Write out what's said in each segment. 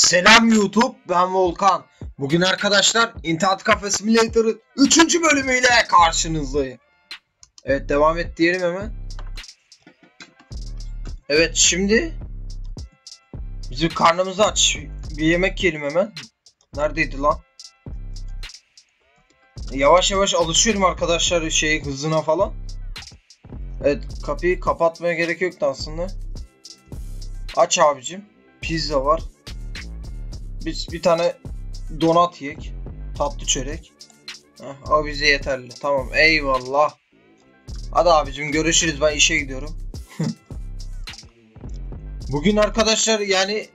Selam YouTube, ben Volkan. Bugün arkadaşlar İnternet Cafe Simulator'ın 3. bölümüyle karşınızdayım. Evet, devam et diyelim hemen. Evet, şimdi bizim karnımızı aç, bir yemek yiyelim hemen. Neredeydi lan? Yavaş yavaş alışıyorum arkadaşlar hızına falan. Evet, kapıyı kapatmaya gerek yoktu aslında. Aç abicim, pizza var. Biz bir tane donat yiyek, tatlı çörek. Heh, o bize yeterli. Tamam, eyvallah. Hadi abicim görüşürüz, ben işe gidiyorum. Bugün arkadaşlar yani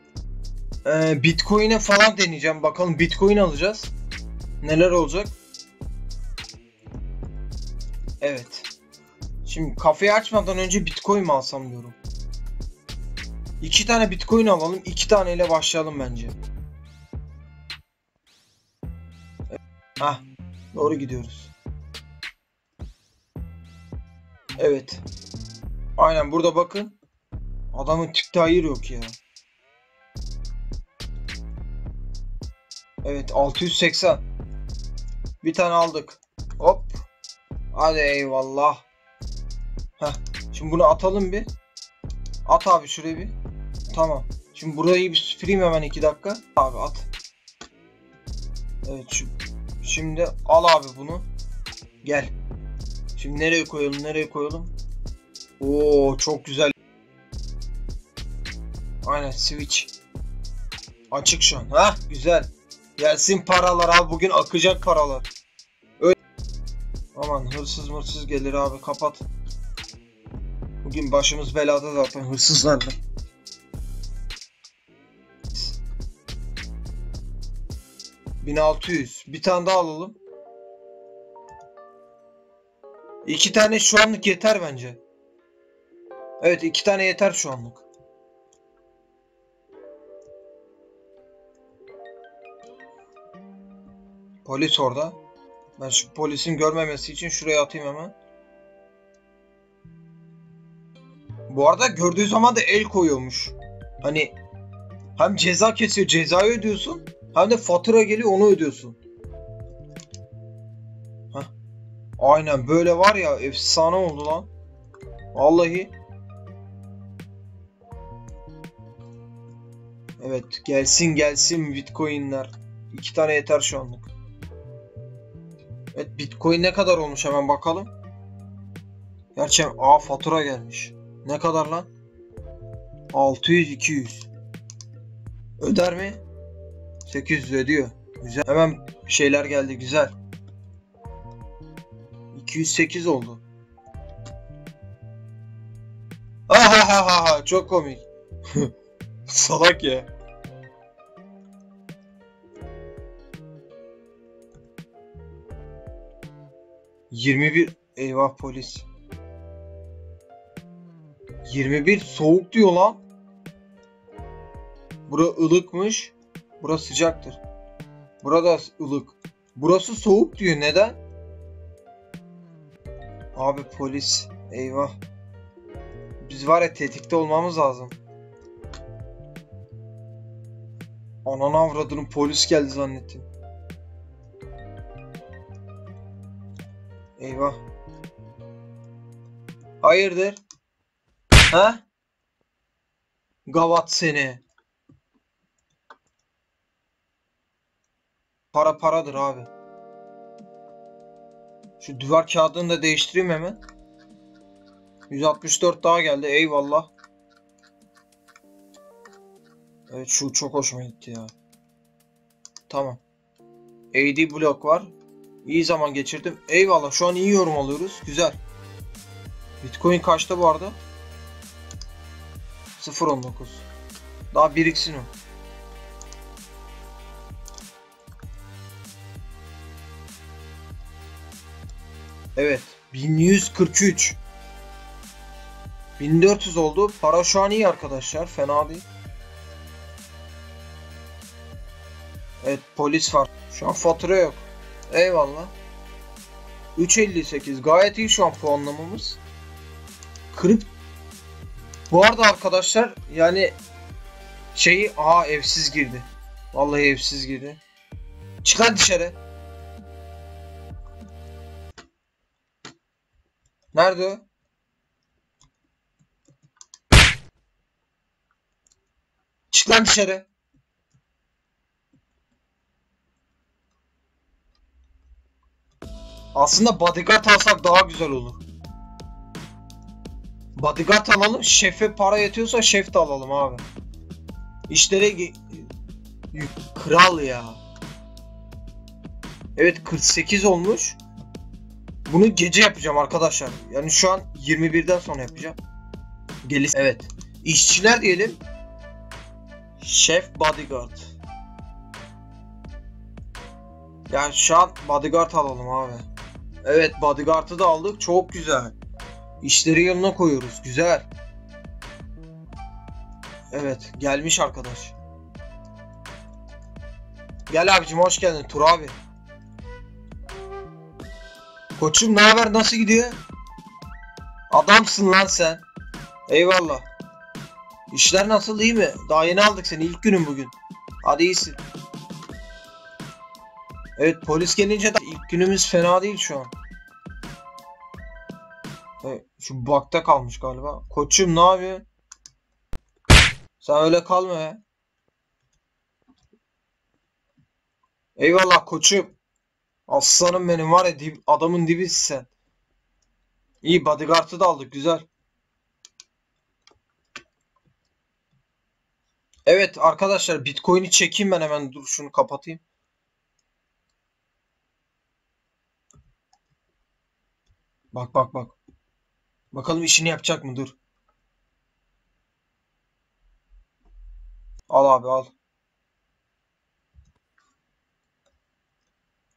Bitcoin'e falan deneyeceğim. Bakalım Bitcoin alacağız. Neler olacak? Evet. Şimdi kafeyi açmadan önce Bitcoin mi alsam diyorum. 2 tane Bitcoin alalım. 2 taneyle başlayalım bence. Hah, doğru gidiyoruz. Evet. Aynen, burada bakın. Adamın tipte hayır yok ya. Evet, 680. Bir tane aldık. Hop. Hadi eyvallah. Heh, şimdi bunu atalım bir. At abi şuraya bir. Tamam. Şimdi burayı bir süpüreyim hemen 2 dakika. Abi at. Evet şimdi al abi bunu. Gel. Şimdi nereye koyalım? Nereye koyalım? Oo, çok güzel. Aynen, switch. Açık şu an. Ha, güzel. Gelsin paralar abi, bugün akacak paralar. Öyle. Aman hırsız gelir abi, kapat. Bugün başımız belada zaten hırsızlarla. ...1600. Bir tane daha alalım. 2 tane şu anlık yeter bence. Evet, 2 tane yeter şu anlık. Polis orada. Ben şu polisin görmemesi için şuraya atayım hemen. Bu arada gördüğü zaman da el koyuyormuş. Hani hem ceza kesiyor, cezayı ödüyorsun... Hem de fatura geliyor, onu ödüyorsun. Heh. Aynen böyle var ya, efsane oldu lan. Vallahi. Evet, gelsin Bitcoin'ler. 2 tane yeter şu anlık. Evet, Bitcoin ne kadar olmuş hemen bakalım. Gerçi fatura gelmiş. Ne kadar lan? 600-200. Öder mi? 800 ödüyor. Güzel. Hemen şeyler geldi. Güzel. 208 oldu. Ha, çok komik. Salak ya. Eyvah polis. 21 soğuk diyor lan. Bura ılıkmış. Burası sıcaktır. Burada ılık. Burası soğuk diyor. Neden? Abi polis. Eyvah. Biz var ya, tetikte olmamız lazım. Ananı avradını, polis geldi zannettim. Eyvah. Hayırdır? Ha? Gavat seni. Para paradır abi. Şu duvar kağıdını da değiştireyim hemen. 164 daha geldi. Eyvallah. Evet, şu çok hoşuma gitti ya. Tamam. AD blok var. İyi zaman geçirdim. Eyvallah. Şu an iyi yorum alıyoruz. Güzel. Bitcoin kaçta bu arada? 0.19. Daha biriksin o. Evet, 1143. 1400 oldu. Para şu an iyi arkadaşlar, fena değil. Evet, polis var. Şu an fatura yok. Eyvallah. 358. Gayet iyi şu an puanlamamız. Bu arada arkadaşlar yani evsiz girdi. Vallahi evsiz gidi. Çıkar dışarı. Nerede o? Çık lan dışarı. Aslında bodyguard alsak daha güzel olur. Bodyguard alalım. Şefe para yetiyorsa şef de alalım abi. İşleri kral ya. Evet 48 olmuş. Bunu gece yapacağım arkadaşlar. Yani şu an 21'den sonra yapacağım. Gelir. Evet. İşçiler diyelim. Şef bodyguard. Yani şu an bodyguard alalım abi. Evet bodyguard'ı da aldık. Çok güzel. İşleri yanına koyuyoruz. Güzel. Evet gelmiş arkadaş. Gel abicim hoş geldin Tur abi. Koçum ne haber, nasıl gidiyor? Adamsın lan sen. Eyvallah. İşler nasıl, iyi mi? Daha yeni aldık seni, ilk günün bugün. Hadi iyisin. Evet polis gelince de ilk günümüz fena değil şu an. Evet, şu bug'da kalmış galiba. Koçum ne yapıyorsun? Sen öyle kalma be. Eyvallah koçum. Aslanım benim var ya, adamın dibisi sen. İyi bodyguard'ı da aldık, güzel. Evet arkadaşlar Bitcoin'i çekeyim ben hemen, dur şunu kapatayım. Bak bak bak. Bakalım işini yapacak mı, dur. Al abi al.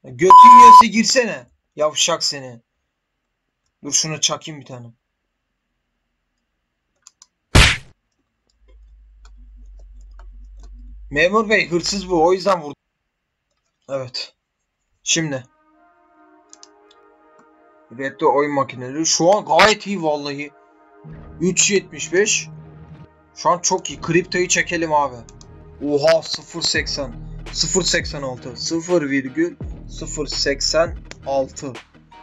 Götün yese girsene. Yavşak seni. Dur şunu çakayım bir tane. Memur bey hırsız bu, o yüzden vurdu. Evet. Şimdi. Redde oyun makineleri. Şu an gayet iyi vallahi. 3.75. Şu an çok iyi. Kriptoyu çekelim abi. Oha 0.80. 0.86. 0,086.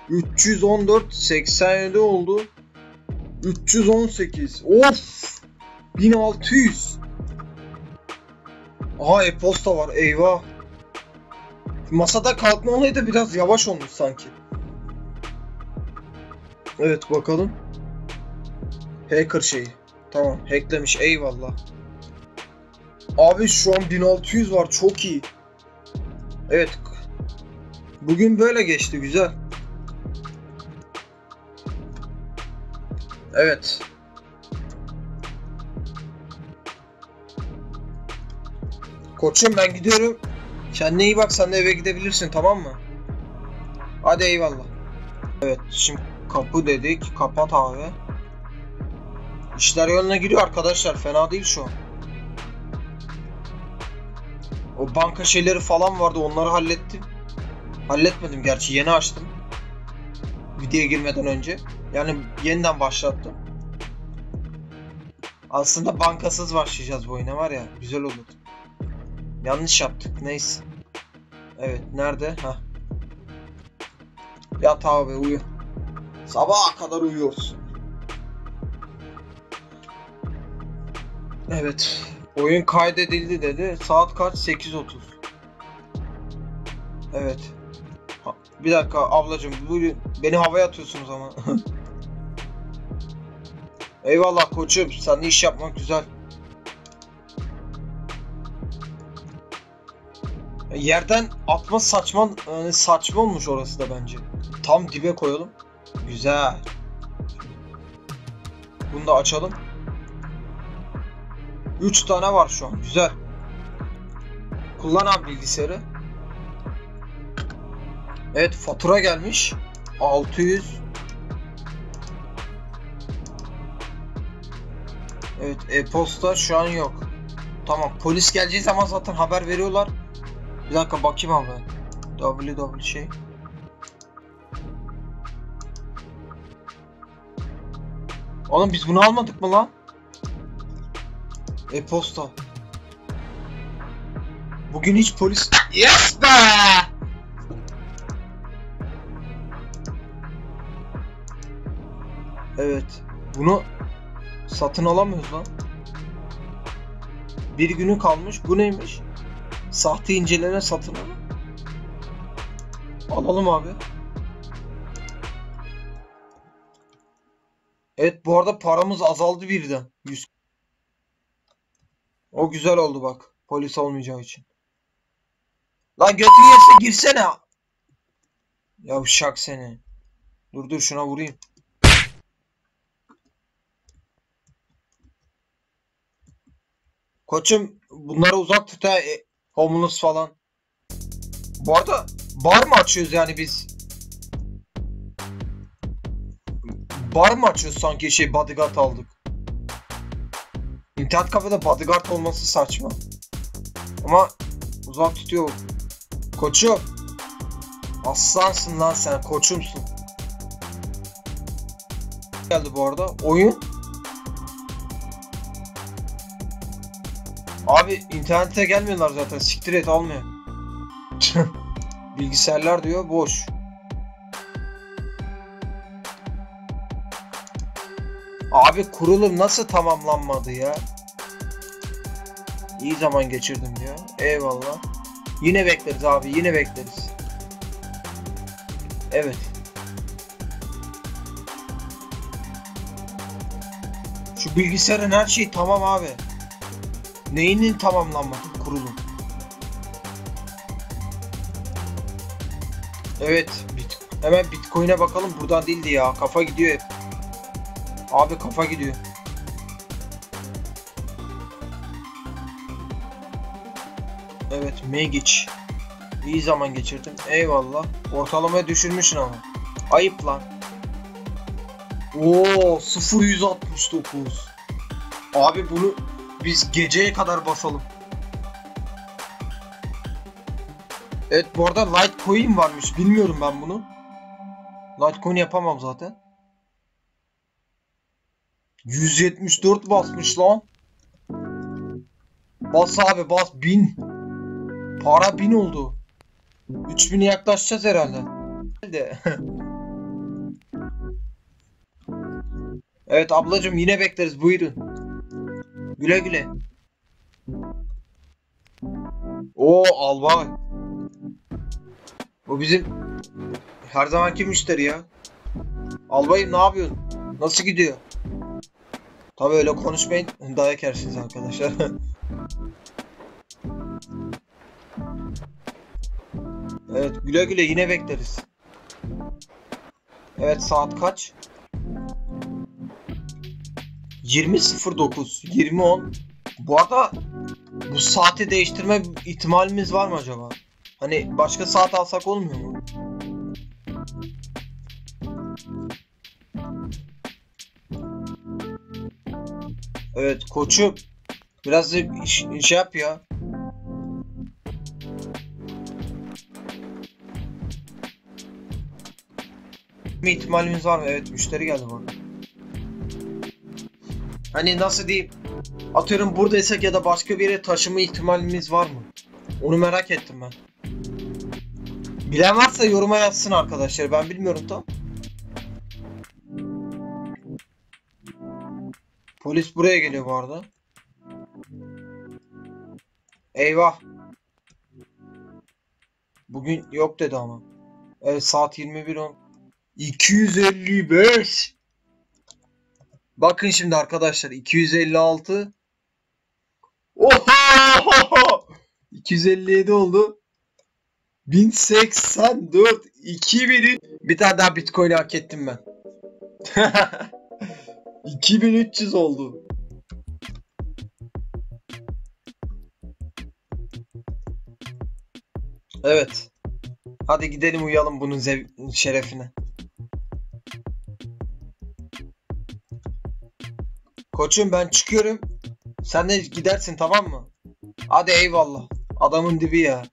314. 87 oldu. 318. Of. 1600. Aha e-posta var, eyvah. Masada kalkma olayı da biraz yavaş olmuş sanki. Evet bakalım. Hacker şeyi. Tamam hacklemiş, eyvallah. Abi şu an 1600 var, çok iyi. Evet. Bugün böyle geçti, güzel. Evet. Koçum ben gidiyorum. Kendine iyi bak, sen de eve gidebilirsin tamam mı? Hadi eyvallah. Evet şimdi kapı dedik, kapat abi. İşler yoluna giriyor arkadaşlar, fena değil şu an. O banka şeyleri falan vardı, onları hallettim. Halletmedim gerçi, yeni açtım. Videoya girmeden önce. Yani yeniden başlattım. Aslında bankasız başlayacağız bu oyuna var ya, güzel olur. Yanlış yaptık. Neyse. Evet. Nerede? Hah. Yat abi uyu. Sabaha kadar uyuyoruz. Evet. Oyun kaydedildi dedi. Saat kaç? 8.30. Evet. Ha, bir dakika ablacığım. Beni havaya atıyorsunuz ama. Eyvallah koçum. Seninle iş yapmak güzel. Yerden atma saçma, saçma olmuş orası da bence. Tam dibe koyalım. Güzel. Bunu da açalım. 3 tane var şu an. Güzel. Kullan abi bilgisayarı. Evet fatura gelmiş. 600. Evet e-posta şu an yok. Tamam polis geleceği zaman zaten haber veriyorlar. Bir dakika bakayım abi. WW şey. Oğlum biz bunu almadık mı lan? E-posta. Bugün hiç polis... Yes be! Evet. Bunu satın alamıyoruz lan. Bir günü kalmış. Bu neymiş? Sahte inceleme satın al. Alalım abi. Evet, bu arada paramız azaldı birden. 100. O güzel oldu bak. Polis olmayacağı için. Lan götünü yerse girsene. Yavşak seni. Dur şuna vurayım. Koçum bunları uzak tut ha. Homeless falan. Bu arada bar mı açıyoruz yani biz? Bar mı açıyoruz sanki şey bodyguard aldık. İnternet kafede bodyguard olması saçma. Ama uzak tutuyor. Koçum. Aslansın lan sen, koçumsun. Geldi bu arada oyun. Abi internete gelmiyorlar zaten, siktir et almıyor. Bilgisayarlar diyor boş. Abi kurulum nasıl tamamlanmadı ya? İyi zaman geçirdim ya. Eyvallah. Yine bekleriz abi, yine bekleriz. Evet. Şu bilgisayarın her şeyi tamam abi. Neyinin tamamlanmadı? Kurulum. Evet. Hemen Bitcoin'e bakalım. Buradan değildi ya. Kafa gidiyor hep. Abi kafa gidiyor. Evet, Megiç. İyi zaman geçirdim. Eyvallah. Ortalamaya düşürmüşsün ama. Ayıp lan. Oo, 0.169. Abi bunu biz geceye kadar basalım. Evet, bu arada Litecoin varmış. Bilmiyorum ben bunu. Litecoin yapamam zaten. 174 basmış lan. Bas abi bas, 1000. Para 1000 oldu. 3000'e yaklaşacağız herhalde. Evet ablacım, yine bekleriz, buyurun. Güle güle. Oo albay. Bu bizim her zamanki müşteri ya. Albayım ne yapıyorsun? Nasıl gidiyor? Tabi öyle konuşmayın, dayak yersiniz arkadaşlar. Evet güle güle, yine bekleriz. Evet saat kaç? 20.09 20.10. Bu arada bu saati değiştirme ihtimalimiz var mı acaba? Hani başka saat alsak olmuyor mu? Evet koçum, biraz da şey yap ya. Bir ihtimalimiz var mı? Evet müşteri geldi bana. Hani nasıl diyeyim, atıyorum buradaysak ya da başka bir yere taşıma ihtimalimiz var mı? Onu merak ettim ben. Bilen varsa yoruma yazsın arkadaşlar, ben bilmiyorum tam. Polis buraya geliyor bu arada. Eyvah. Bugün yok dedi ama. Evet saat 21.10. 255. Bakın şimdi arkadaşlar 256. Oho! 257 oldu. 1084. 2000. Bir tane daha Bitcoin hak ettim ben. 2300 oldu. Evet. Hadi gidelim uyuyalım bunun şerefine. Koçum ben çıkıyorum. Sen de gidersin tamam mı? Hadi eyvallah. Adamın dibi ya.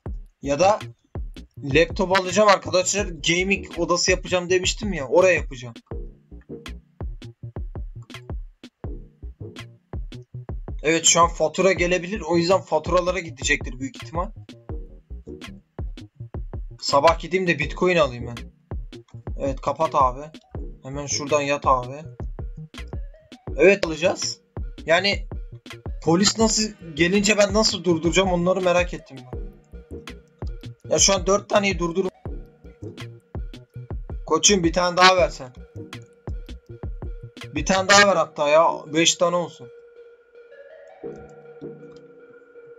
Ya da laptop alacağım arkadaşlar. Gaming odası yapacağım demiştim ya. Oraya yapacağım. Evet şu an fatura gelebilir. O yüzden faturalara gidecektir büyük ihtimal. Sabah gideyim de Bitcoin alayım ben. Evet, kapat abi. Hemen şuradan yat abi. Evet, alacağız. Yani polis nasıl gelince ben nasıl durduracağım onları merak ettim ben. Ya şu an 4 taneyi durdur. Koçum bir tane daha versen. Bir tane daha ver hatta ya. 5 tane olsun.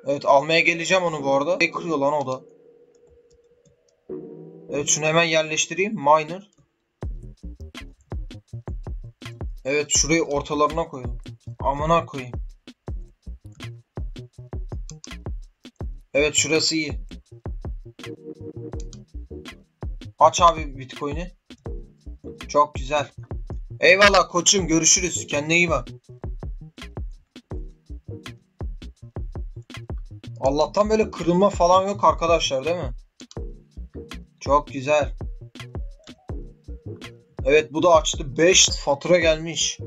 Evet, almaya geleceğim onu bu arada. Ne kırıyor lan o da. Evet, şunu hemen yerleştireyim. Miner. Evet, şurayı ortalarına koyalım. Amına koyayım. Evet, şurası iyi. Aç abi Bitcoin'i. Çok güzel. Eyvallah koçum, görüşürüz. Kendine iyi bak. Allah'tan böyle kırılma falan yok arkadaşlar, değil mi? Çok güzel. Evet, bu da açtı. 5 fatura gelmiş.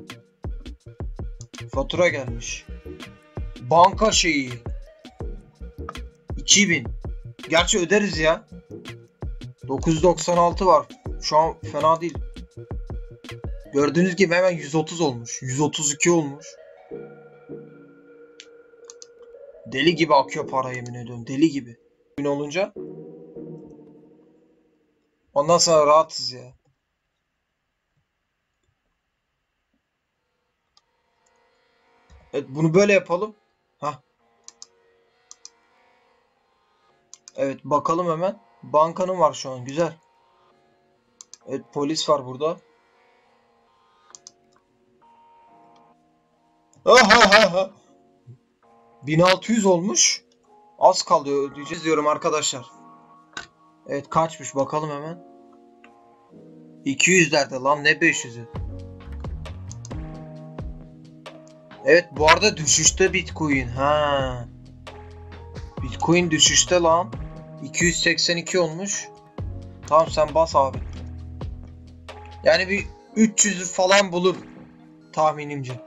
Fatura gelmiş. Banka şeyi. 2000. Gerçi öderiz ya. 996 var. Şu an fena değil. Gördüğünüz gibi hemen 130 olmuş. 132 olmuş. Deli gibi akıyor para, yemin ediyorum. Deli gibi. Gün olunca. Ondan sonra rahatız ya. Evet, bunu böyle yapalım. Hah. Evet, bakalım hemen. Bankanın var şu an, güzel. Evet, polis var burada. Aha. 1600 olmuş. Az kaldı, ödeyeceğiz diyorum arkadaşlar. Evet, kaçmış bakalım hemen. 200'lerde lan, ne 500'ü. Evet, bu arada düşüşte Bitcoin. Ha. Bitcoin düşüşte lan. 282 olmuş. Tamam, sen bas abi. Yani bir 300'ü falan bulur tahminimce.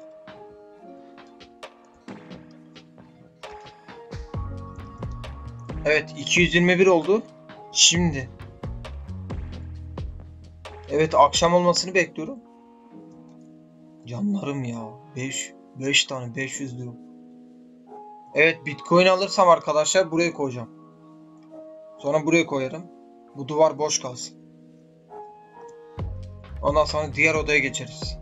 Evet, 221 oldu. Şimdi. Evet, akşam olmasını bekliyorum. Canlarım ya. 5 tane 500 lira. Evet, Bitcoin alırsam arkadaşlar buraya koyacağım. Sonra buraya koyarım. Bu duvar boş kalsın. Ondan sonra diğer odaya geçeriz.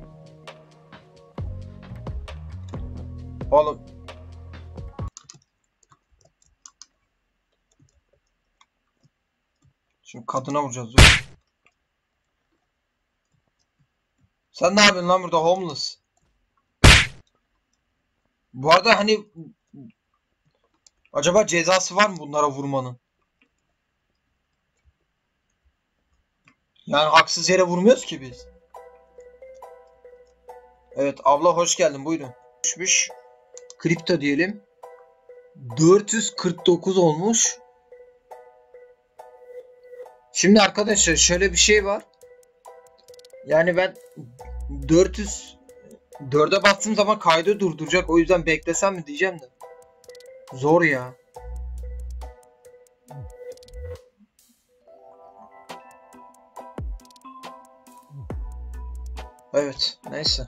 Oğlum. Şimdi kadına vuracağız. Sen ne yapıyorsun lan burada homeless? Bu arada hani acaba cezası var mı bunlara vurmanın? Yani haksız yere vurmuyoruz ki biz. Evet abla, hoş geldin, buyurun. Düşmüş. Kripto diyelim. 449 olmuş. Şimdi arkadaşlar şöyle bir şey var. Yani ben 4'e bastığım zaman kaydı durduracak. O yüzden beklesem mi diyeceğim de. Zor ya. Evet, neyse.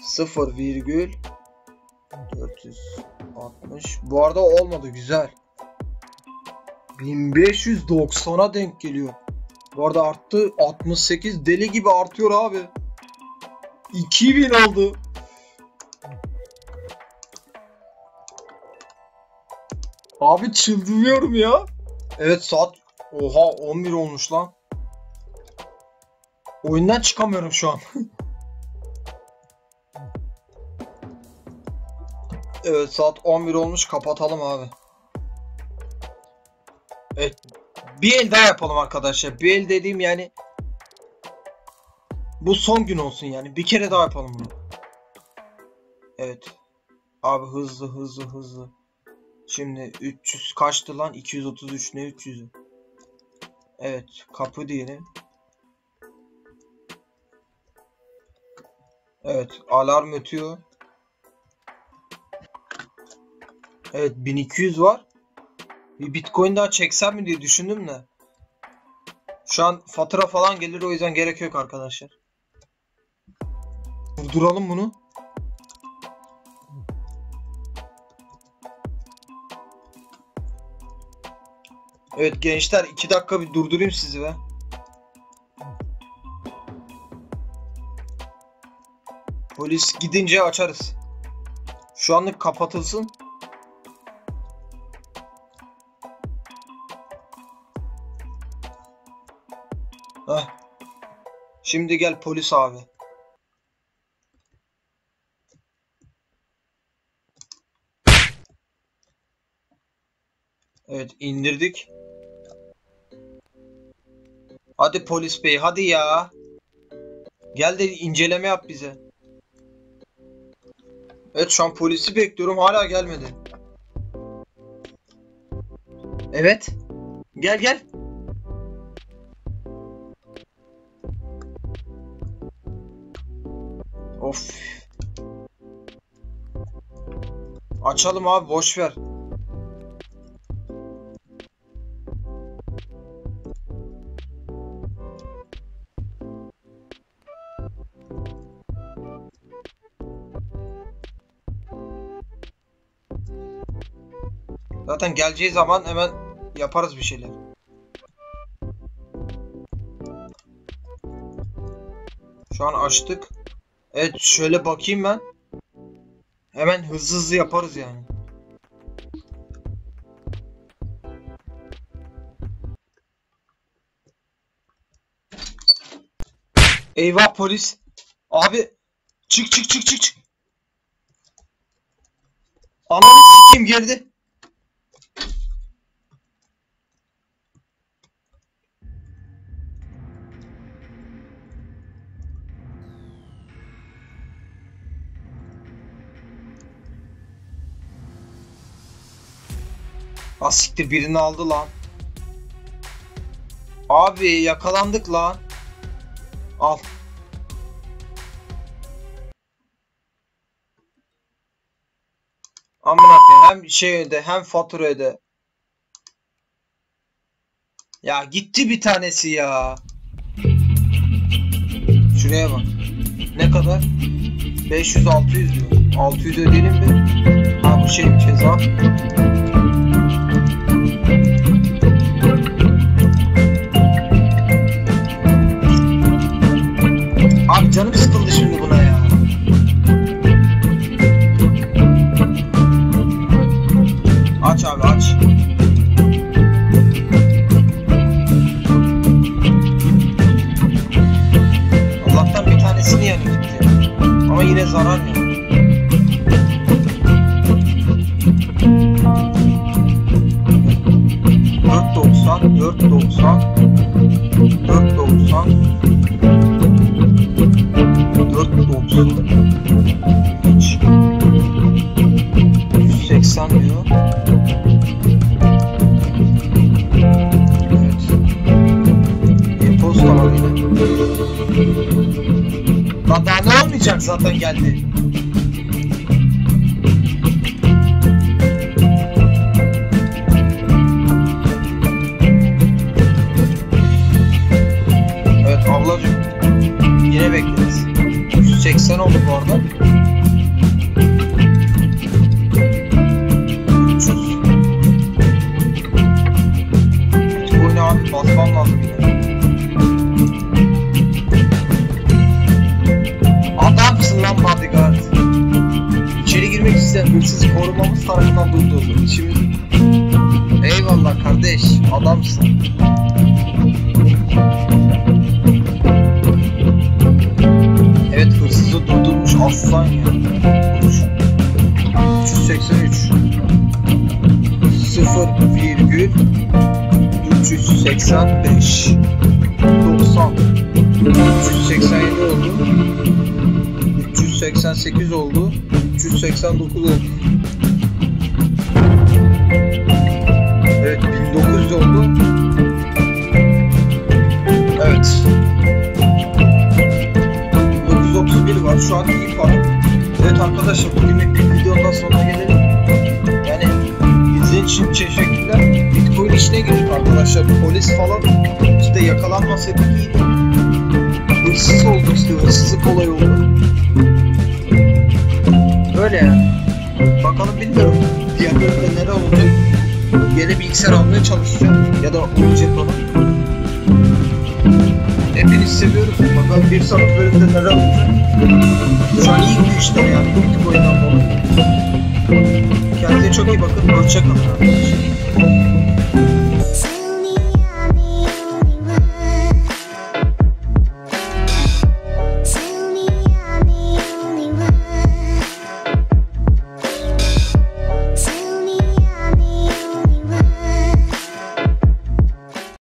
0,460. Bu arada olmadı, güzel. 1590'a denk geliyor. Bu arada arttı. 68, deli gibi artıyor abi. 2000 oldu. Abi çıldırıyorum ya. Evet, saat oha 11 olmuş lan. Oyundan çıkamıyorum şu an. Evet, saat 11 olmuş, kapatalım abi. Evet, bir el daha yapalım arkadaşlar. Bir el dediğim yani bu son gün olsun yani. Bir kere daha yapalım bunu. Evet. Abi hızlı. Şimdi 300 kaçtı lan? 233 ne 300'ü? Evet, kapı diyelim. Evet, alarm ötüyor. Evet, 1200 var. Bir Bitcoin daha çeksem mi diye düşündüm de. Şu an fatura falan gelir, o yüzden gerek yok arkadaşlar. Durduralım bunu. Evet gençler, 2 dakika bir durdurayım sizi be. Polis gidince açarız. Şu anlık kapatılsın. Heh. Şimdi gel polis abi. Evet indirdik. Hadi polis bey, hadi ya. Gel de inceleme yap bize. Evet şu an polisi bekliyorum, hala gelmedi. Evet. Gel gel. Of. Açalım abi, boş ver. Zaten geleceği zaman hemen yaparız bir şeyler. Şu an açtık. Evet şöyle bakayım ben. Hemen hızlı yaparız yani. Eyvah polis. Abi çık çık çık çık. Ananı s**eyim geldi. Asiktir, birini aldı lan. Abi yakalandık lan. Al. Amına koyayım, hem şey öde hem fatura öde. Ya gitti bir tanesi ya. Şuraya bak. Ne kadar? 500-600 diyor. 600 ödeyelim mi? Ha bu şey ceza. Abi canım sıkıldı şimdi buna ya. Aç abi aç. Allah'tan bir tanesini yani gitti. Ama yine zarar yok. Zaten geldi. Evet ablacığım. Yine bekleriz. 180 oldu bu arada. 300. Bu ne abi? Basmam lazım yine. Hırsızı korumamız tarafından durdurdum. Şimdi eyvallah kardeş, adamsın. Evet hırsızı durdurmuş aslan ya. 383 0,385 90 387 oldu. 388 oldu. 389 oldu. Evet 1900 oldu. Evet. 931 var. Şu an iyi para. Evet arkadaşlar bugünlük bir videodan sonuna gelelim. Yani izleyin için teşekkürler. Bitcoin işine girdik arkadaşlar. Polis falan işte yakalanmasaydı iyiydi. Hırsız oldu işte. Hırsızlık olayı oldu. Böyle yani. Bakalım bilmiyorum. Diğer bölümde neler olacak? Yeni bilgisayar almaya çalışacağım. Ya da olacak falan. Hepinizi seviyorum. Bakalım bir sonraki bölümde neler olacak? Şu an iyi bir işler yani. Bitcoin'den dolayı. Kendinize çok iyi bakın. Hoşçakalın arkadaşlar.